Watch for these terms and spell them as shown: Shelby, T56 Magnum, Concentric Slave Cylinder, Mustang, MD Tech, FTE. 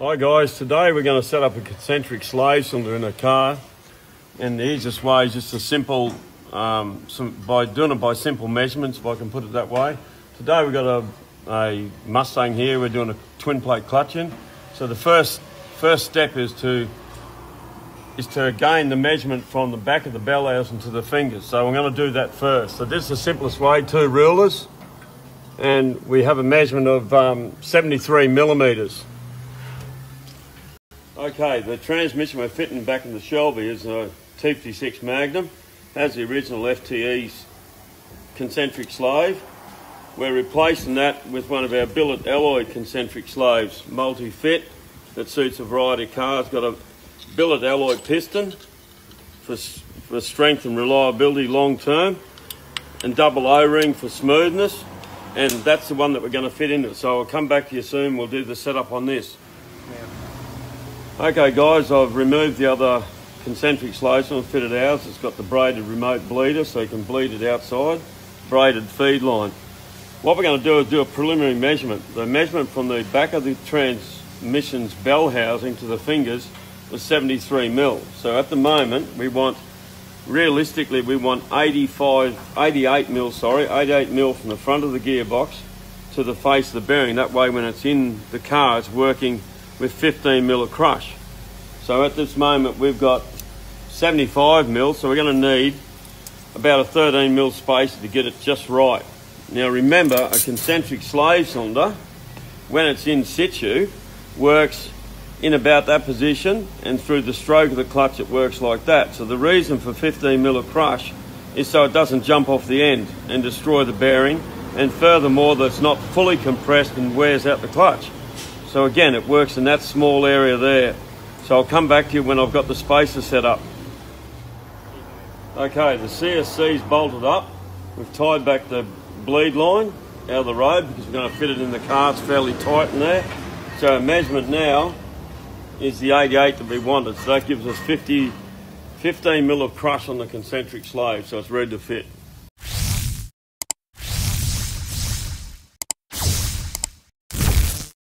Hi guys, today we're going to set up a concentric slave cylinder in a car, and the easiest way is just a simple, by doing it by simple measurements, if I can put it that way. Today we've got a Mustang here. We're doing a twin plate clutch in. So the first step is to gain the measurement from the back of the bell housing into the fingers. So I'm going to do that first. So this is the simplest way, two rulers, and we have a measurement of 73 millimeters. Okay, the transmission we're fitting back in the Shelby is a T56 Magnum. Has the original FTE's concentric slave. We're replacing that with one of our billet alloy concentric slaves, multi-fit, that suits a variety of cars. Got a billet alloy piston for strength and reliability long term, and double O-ring for smoothness, and that's the one that we're going to fit into. So I'll come back to you soon, we'll do the setup on this. Okay guys, I've removed the other concentric slave cylinder and fitted ours. It's got the braided remote bleeder, so you can bleed it outside, braided feed line. What we're going to do is do a preliminary measurement. The measurement from the back of the transmission's bell housing to the fingers was 73 mil. So at the moment, realistically, we want 88 mil from the front of the gearbox to the face of the bearing. That way when it's in the car, it's working with 15 mil of crush. So at this moment we've got 75 mil, so we're going to need about a 13 mil spacer to get it just right. Now remember, a concentric slave cylinder, when it's in situ, works in about that position, and through the stroke of the clutch it works like that. So the reason for 15 mil of crush is so it doesn't jump off the end and destroy the bearing, and furthermore that it's not fully compressed and wears out the clutch. So again, it works in that small area there. So I'll come back to you when I've got the spacer set up. Okay, the CSC's bolted up. We've tied back the bleed line out of the road because we're going to fit it in the car. It's fairly tight in there. So our measurement now is the 88 that we wanted. So that gives us 15 mil of crush on the concentric slave. So it's ready to fit.